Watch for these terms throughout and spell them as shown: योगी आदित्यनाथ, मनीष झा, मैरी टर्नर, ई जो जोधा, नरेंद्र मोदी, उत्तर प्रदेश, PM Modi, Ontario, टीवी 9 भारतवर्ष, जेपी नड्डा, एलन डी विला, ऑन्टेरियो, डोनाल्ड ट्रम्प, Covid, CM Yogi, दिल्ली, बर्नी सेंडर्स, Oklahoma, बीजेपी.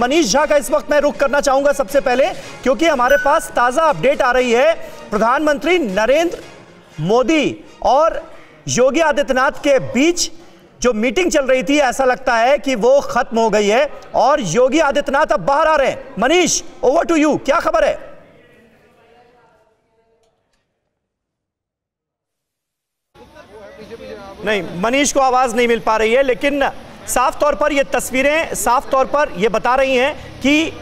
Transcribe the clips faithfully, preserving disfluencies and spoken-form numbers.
मनीष झा का इस वक्त मैं रुख करना चाहूंगा सबसे पहले, क्योंकि हमारे पास ताजा अपडेट आ रही है। प्रधानमंत्री नरेंद्र मोदी और योगी आदित्यनाथ के बीच जो मीटिंग चल रही थी, ऐसा लगता है कि वो खत्म हो गई है और योगी आदित्यनाथ अब बाहर आ रहे हैं। मनीष, ओवर टू यू, क्या खबर है? नहीं, मनीष को आवाज नहीं मिल पा रही है, लेकिन साफ तौर पर ये तस्वीरें साफ तौर पर ये बता रही हैं कि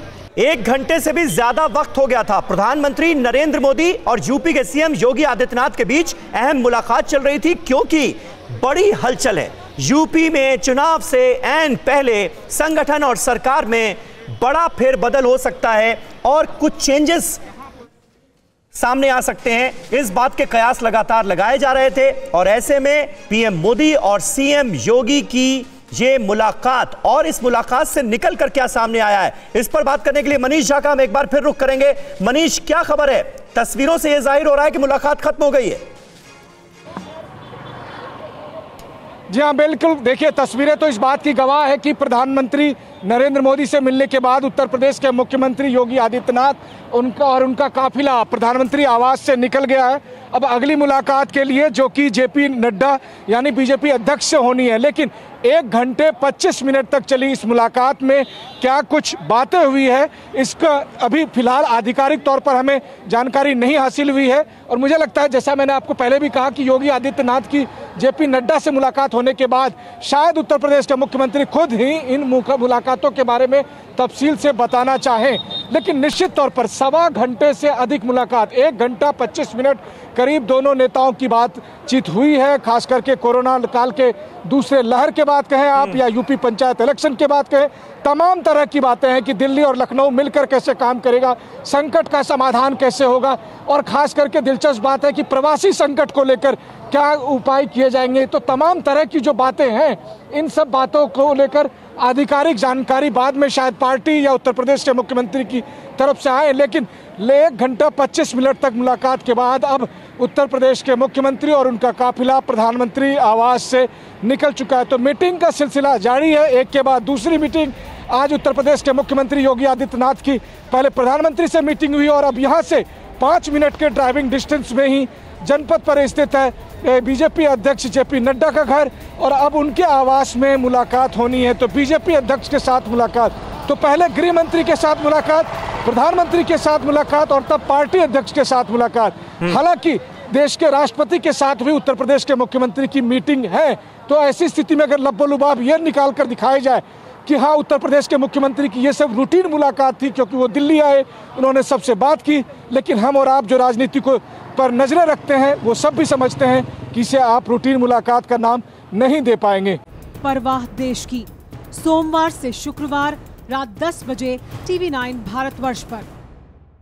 एक घंटे से भी ज्यादा वक्त हो गया था। प्रधानमंत्री नरेंद्र मोदी और यूपी के सीएम योगी आदित्यनाथ के बीच अहम मुलाकात चल रही थी, क्योंकि बड़ी हलचल है यूपी में। चुनाव से ऐन पहले संगठन और सरकार में बड़ा फेरबदल हो सकता है और कुछ चेंजेस सामने आ सकते हैं। इस बात के कयास लगातार लगाए जा रहे थे और ऐसे में पीएम मोदी और सीएम योगी की ये मुलाकात और इस मुलाकात से निकल कर क्या सामने आया है, इस पर बात करने के लिए मनीष झा का हम एक बार फिर रुख करेंगे। मनीष, क्या खबर है? तस्वीरों से यह जाहिर हो रहा है कि मुलाकात खत्म हो गई है। जी हाँ, बिल्कुल। देखिए, तस्वीरें तो इस बात की गवाह है कि प्रधानमंत्री नरेंद्र मोदी से मिलने के बाद उत्तर प्रदेश के मुख्यमंत्री योगी आदित्यनाथ उनका और उनका काफिला प्रधानमंत्री आवास से निकल गया है। अब अगली मुलाकात के लिए, जो कि जेपी नड्डा यानी बीजेपी अध्यक्ष से होनी है, लेकिन एक घंटे पच्चीस मिनट तक चली इस मुलाकात में क्या कुछ बातें हुई है, इसका अभी फिलहाल आधिकारिक तौर पर हमें जानकारी नहीं हासिल हुई है। और मुझे लगता है, जैसा मैंने आपको पहले भी कहा, कि योगी आदित्यनाथ की जेपी नड्डा से मुलाकात होने के बाद शायद उत्तर प्रदेश के मुख्यमंत्री खुद ही इन मुलाकातों के बारे में तफसील से बताना चाहें, लेकिन निश्चित तौर पर सवा घंटे से अधिक मुलाकात, एक घंटा पच्चीस मिनट करीब दोनों नेताओं की बातचीत हुई है। खास करके कोरोना काल के दूसरे लहर के बाद कहें आप, या यूपी पंचायत इलेक्शन के बाद कहें, तमाम तरह की बातें हैं कि दिल्ली और लखनऊ मिलकर कैसे काम करेगा, संकट का समाधान कैसे होगा, और खास करके दिलचस्प बात है कि प्रवासी संकट को लेकर क्या उपाय किए जाएंगे। तो तमाम तरह की जो बातें हैं, इन सब बातों को लेकर आधिकारिक जानकारी बाद में शायद पार्टी या उत्तर प्रदेश के मुख्यमंत्री की तरफ से आए, लेकिन एक घंटा पच्चीस मिनट तक मुलाकात के बाद अब उत्तर प्रदेश के मुख्यमंत्री और उनका काफिला प्रधानमंत्री आवास से निकल चुका है। तो मीटिंग का सिलसिला जारी है, एक के बाद दूसरी मीटिंग। आज उत्तर प्रदेश के मुख्यमंत्री योगी आदित्यनाथ की पहले प्रधानमंत्री से मीटिंग हुई और अब यहाँ से पाँच मिनट के ड्राइविंग डिस्टेंस में ही जनपद पर स्थित है बीजेपी अध्यक्ष जेपी नड्डा का घर, और अब उनके आवास में मुलाकात होनी है। तो बीजेपी अध्यक्ष के साथ मुलाकात, तो पहले गृह मंत्री के साथ मुलाकात, प्रधानमंत्री के साथ मुलाकात और तब पार्टी अध्यक्ष के साथ मुलाकात। हालांकि देश के राष्ट्रपति के साथ भी उत्तर प्रदेश के मुख्यमंत्री की मीटिंग है, तो ऐसी स्थिति में अगर लब्बोलुबाब ये निकाल कर दिखाया जाए कि हाँ, उत्तर प्रदेश के मुख्यमंत्री की ये सब रूटीन मुलाकात थी, क्योंकि वो दिल्ली आए, उन्होंने सबसे बात की, लेकिन हम और आप जो राजनीति को पर नजरें रखते हैं, वो सब भी समझते हैं कि इसे आप रूटीन मुलाकात का नाम नहीं दे पाएंगे। परवाह देश की, सोमवार से शुक्रवार रात दस बजे टीवी नौ भारतवर्ष पर।